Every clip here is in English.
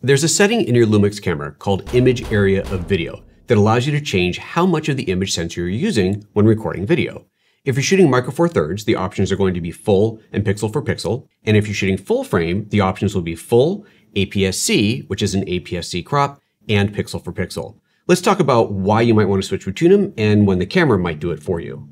There's a setting in your Lumix camera called Image Area of Video that allows you to change how much of the image sensor you're using when recording video. If you're shooting Micro Four Thirds, the options are going to be full and pixel for pixel. And if you're shooting full frame, the options will be full, APS-C, which is an APS-C crop, and pixel for pixel. Let's talk about why you might want to switch between them and when the camera might do it for you.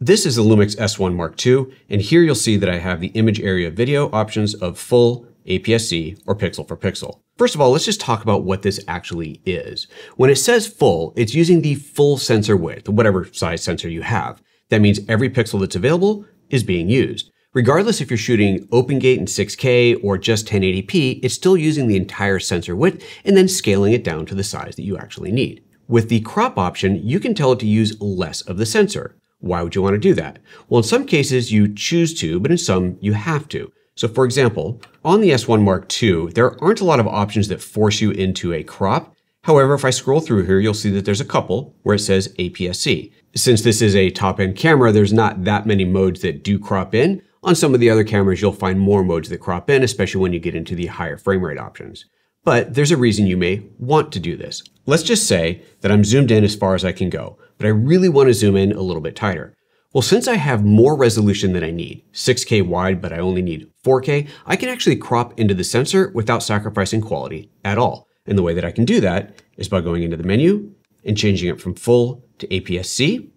This is the Lumix S1 Mark II, and here you'll see that I have the Image Area of Video options of full, APS-C, or pixel for pixel. First of all, let's just talk about what this actually is. When it says full, it's using the full sensor width, whatever size sensor you have. That means every pixel that's available is being used. Regardless if you're shooting OpenGate in 6K or just 1080p, it's still using the entire sensor width and then scaling it down to the size that you actually need. With the crop option, you can tell it to use less of the sensor. Why would you want to do that? Well, in some cases you choose to, but in some you have to. So for example, on the S1 Mark II, there aren't a lot of options that force you into a crop. However, if I scroll through here, you'll see that there's a couple where it says APS-C. Since this is a top-end camera, there's not that many modes that do crop in. On some of the other cameras, you'll find more modes that crop in, especially when you get into the higher frame rate options. But there's a reason you may want to do this. Let's just say that I'm zoomed in as far as I can go, but I really want to zoom in a little bit tighter. Well, since I have more resolution than I need, 6K wide, but I only need 4K, I can actually crop into the sensor without sacrificing quality at all. And the way that I can do that is by going into the menu and changing it from full to APS-C.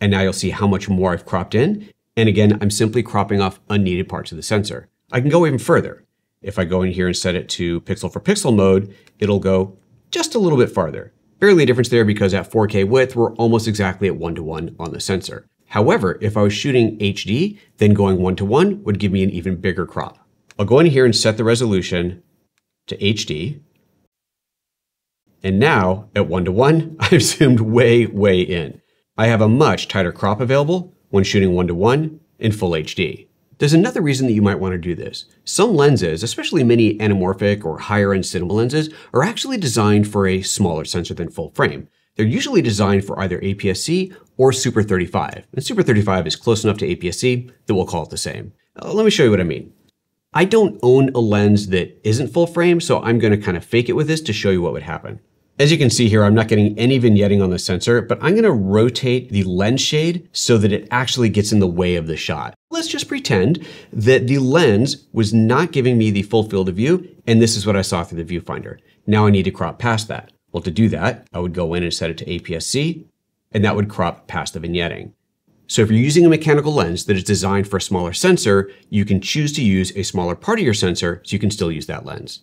And now you'll see how much more I've cropped in. And again, I'm simply cropping off unneeded parts of the sensor. I can go even further. If I go in here and set it to pixel for pixel mode, it'll go just a little bit farther. Barely a difference there because at 4K width, we're almost exactly at 1-to-1 on the sensor. However, if I was shooting HD, then going 1-to-1 would give me an even bigger crop. I'll go in here and set the resolution to HD. And now at 1-to-1, I've zoomed way, way in. I have a much tighter crop available when shooting 1-to-1 in full HD. There's another reason that you might want to do this. Some lenses, especially many anamorphic or higher end cinema lenses, are actually designed for a smaller sensor than full frame. They're usually designed for either APS-C or Super 35. And Super 35 is close enough to APS-C that we'll call it the same. Let me show you what I mean. I don't own a lens that isn't full frame, so I'm going to kind of fake it with this to show you what would happen. As you can see here, I'm not getting any vignetting on the sensor, but I'm going to rotate the lens shade so that it actually gets in the way of the shot. Let's just pretend that the lens was not giving me the full field of view, and this is what I saw through the viewfinder. Now I need to crop past that. Well, to do that, I would go in and set it to APS-C, and that would crop past the vignetting. So if you're using a mechanical lens that is designed for a smaller sensor, you can choose to use a smaller part of your sensor so you can still use that lens.